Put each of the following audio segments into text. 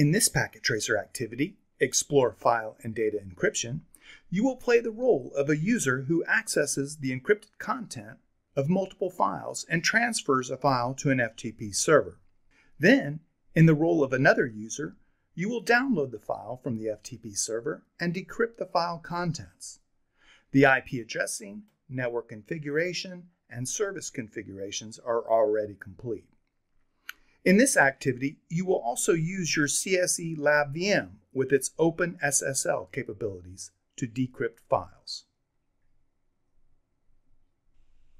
In this packet tracer activity, explore file and data encryption, you will play the role of a user who accesses the encrypted content of multiple files and transfers a file to an FTP server. Then, in the role of another user, you will download the file from the FTP server and decrypt the file contents. The IP addressing, network configuration, and service configurations are already complete. In this activity, you will also use your CSE Lab VM with its OpenSSL capabilities to decrypt files.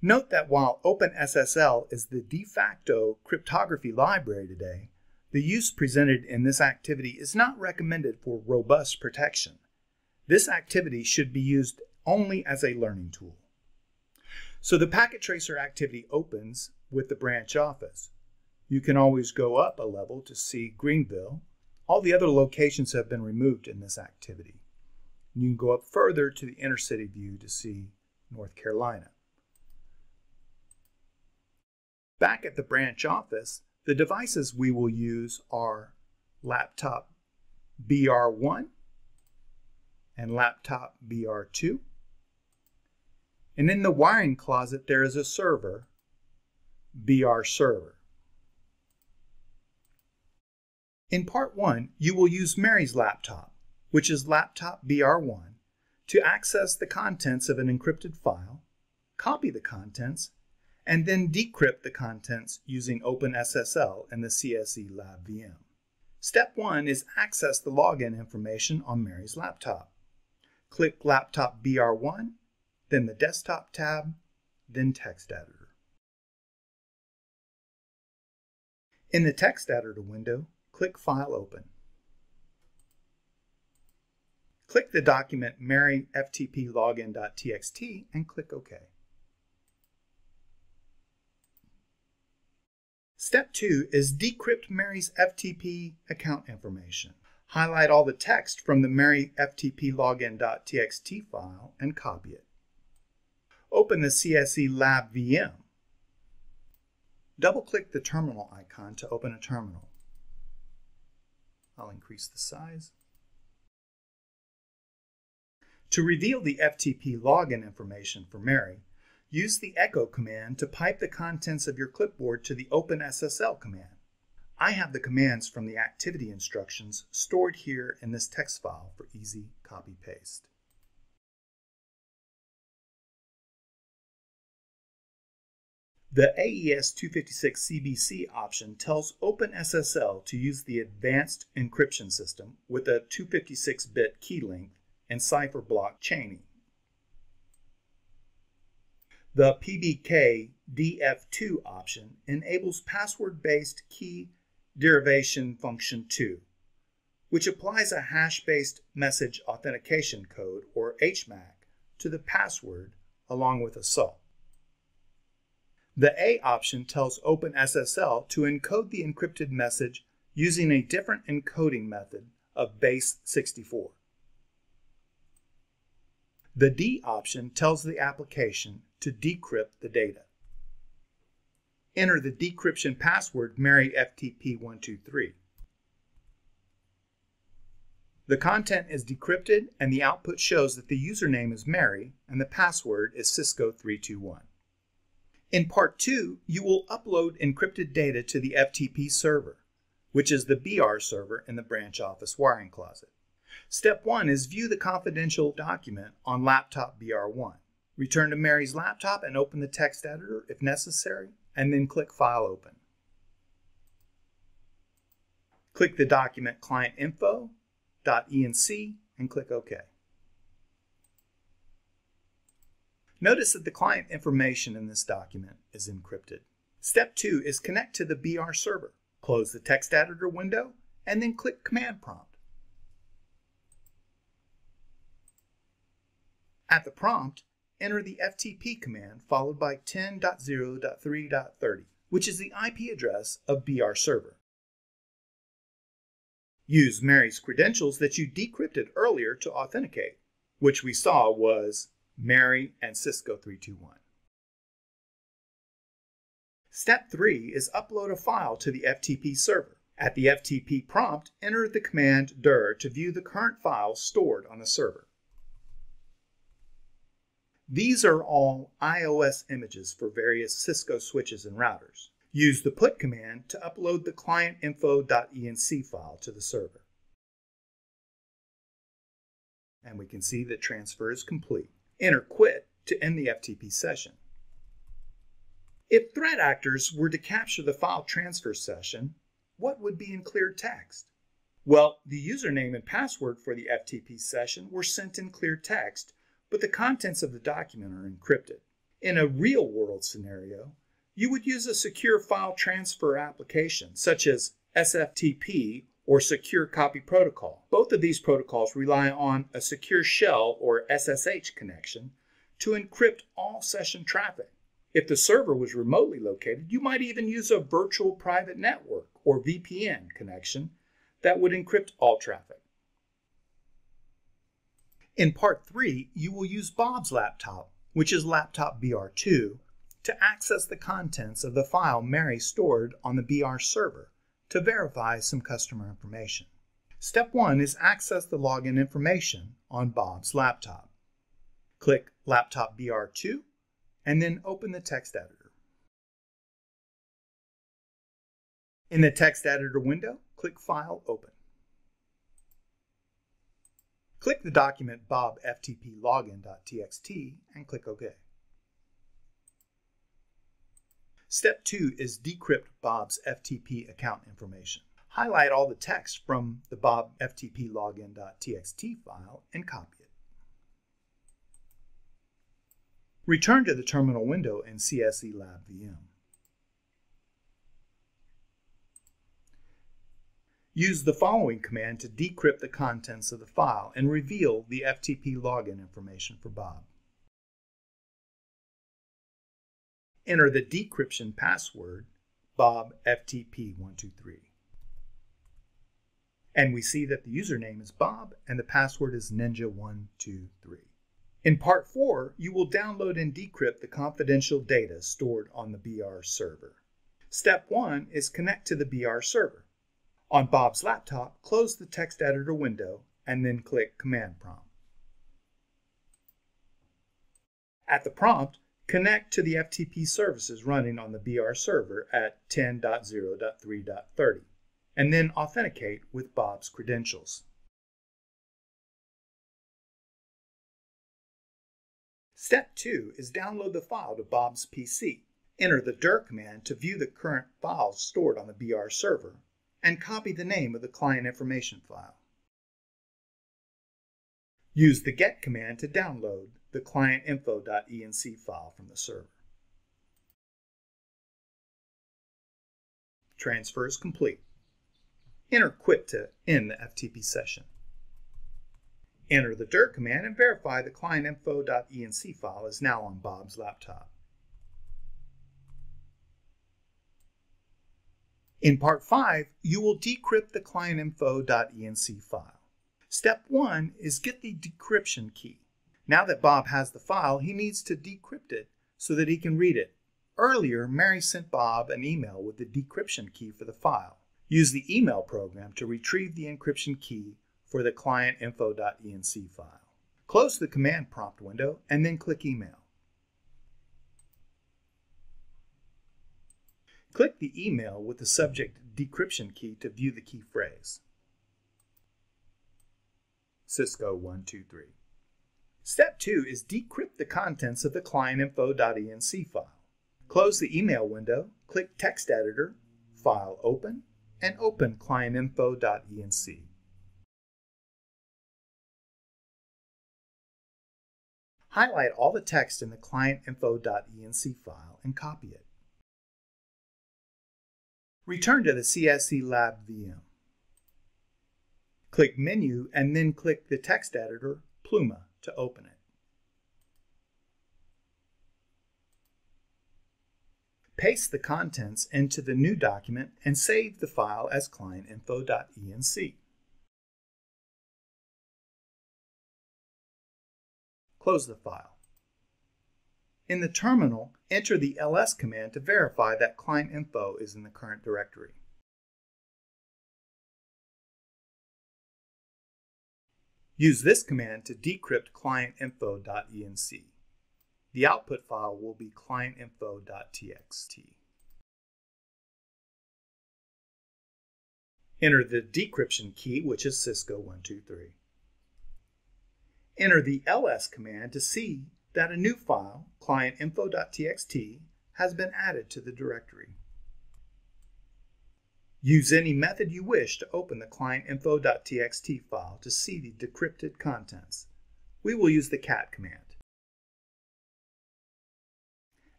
Note that while OpenSSL is the de facto cryptography library today, the use presented in this activity is not recommended for robust protection. This activity should be used only as a learning tool. So the packet tracer activity opens with the branch office. You can always go up a level to see Greenville. All the other locations have been removed in this activity. You can go up further to the inner city view to see North Carolina. Back at the branch office, the devices we will use are laptop BR1 and laptop BR2. And in the wiring closet, there is a server, BR server. In part 1, you will use Mary's laptop, which is laptop BR1, to access the contents of an encrypted file, copy the contents, and then decrypt the contents using OpenSSL and the CSE Lab VM. Step 1 is access the login information on Mary's laptop. Click Laptop BR1, then the Desktop tab, then Text Editor. In the Text Editor window, click File Open. Click the document Mary FTP login.txt and click OK. Step 2 is decrypt Mary's FTP account information. Highlight all the text from the Mary FTP login.txt file and copy it. Open the CSE Lab VM. Double-click the terminal icon to open a terminal. I'll increase the size. To reveal the FTP login information for Mary, use the echo command to pipe the contents of your clipboard to the OpenSSL command. I have the commands from the activity instructions stored here in this text file for easy copy-paste. The AES-256CBC option tells OpenSSL to use the advanced encryption system with a 256-bit key length and cipher block chaining. The PBKDF2 option enables password-based key derivation function 2, which applies a hash-based message authentication code, or HMAC, to the password along with a salt. The A option tells OpenSSL to encode the encrypted message using a different encoding method of base64. The D option tells the application to decrypt the data. Enter the decryption password Mary FTP123. The content is decrypted and the output shows that the username is Mary and the password is Cisco321. In part 2, you will upload encrypted data to the FTP server, which is the BR server in the branch office wiring closet. Step 1 is view the confidential document on laptop BR1. Return to Mary's laptop and open the text editor if necessary, and then click File Open. Click the document clientinfo.enc and click OK. Notice that the client information in this document is encrypted. Step 2 is connect to the BR server. Close the text editor window and then click Command Prompt. At the prompt, enter the FTP command followed by 10.0.3.30, which is the IP address of BR server. Use Mary's credentials that you decrypted earlier to authenticate, which we saw was Mary and Cisco321. Step 3 is upload a file to the FTP server. At the FTP prompt, enter the command dir to view the current file stored on the server. These are all iOS images for various Cisco switches and routers. Use the put command to upload the clientinfo.enc file to the server. And we can see that transfer is complete. Enter quit to end the FTP session. If threat actors were to capture the file transfer session, what would be in clear text? Well, the username and password for the FTP session were sent in clear text, but the contents of the document are encrypted. In a real-world scenario, you would use a secure file transfer application, such as SFTP or Secure Copy Protocol. Both of these protocols rely on a secure shell or SSH connection to encrypt all session traffic. If the server was remotely located, you might even use a virtual private network or VPN connection that would encrypt all traffic. In part 3, you will use Bob's laptop, which is laptop BR2, to access the contents of the file Mary stored on the BR server to verify some customer information. Step 1 is access the login information on Bob's laptop. Click Laptop BR2 and then open the text editor. In the text editor window, click File Open. Click the document Bob FTP login.txt and click OK. Step 2 is decrypt Bob's FTP account information. Highlight all the text from the Bob FTP login.txt file and copy it. Return to the terminal window in CSE Lab VM. Use the following command to decrypt the contents of the file and reveal the FTP login information for Bob. Enter the decryption password, Bob FTP123. And we see that the username is Bob and the password is Ninja123. In part 4, you will download and decrypt the confidential data stored on the BR server. Step 1 is connect to the BR server. On Bob's laptop, close the text editor window and then click Command Prompt. At the prompt, connect to the FTP services running on the BR server at 10.0.3.30, and then authenticate with Bob's credentials. Step 2 is download the file to Bob's PC. Enter the dir command to view the current files stored on the BR server, and copy the name of the client information file. Use the get command to download the clientinfo.enc file from the server. Transfer is complete. Enter quit to end the FTP session. Enter the dir command and verify the clientinfo.enc file is now on Bob's laptop. In part 5, you will decrypt the clientinfo.enc file. Step 1 is get the decryption key. Now that Bob has the file, he needs to decrypt it so that he can read it. Earlier, Mary sent Bob an email with the decryption key for the file. Use the email program to retrieve the encryption key for the clientinfo.enc file. Close the command prompt window and then click Email. Click the email with the subject decryption key to view the key phrase. Cisco 123. Step 2 is decrypt the contents of the clientinfo.enc file. Close the email window, click Text Editor, File Open, and open clientinfo.enc. Highlight all the text in the clientinfo.enc file and copy it. Return to the CSE Lab VM. Click Menu and then click the text editor, Pluma, to open it. Paste the contents into the new document and save the file as clientinfo.enc. Close the file. In the terminal, enter the ls command to verify that clientinfo is in the current directory. Use this command to decrypt clientinfo.enc. The output file will be clientinfo.txt. Enter the decryption key, which is Cisco 123. Enter the ls command to see that a new file, clientinfo.txt, has been added to the directory. Use any method you wish to open the clientinfo.txt file to see the decrypted contents. We will use the cat command.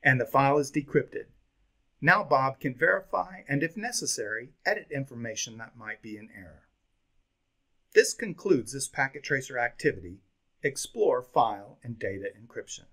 And the file is decrypted. Now Bob can verify and, if necessary, edit information that might be in error. This concludes this packet tracer activity, Explore File and Data Encryption.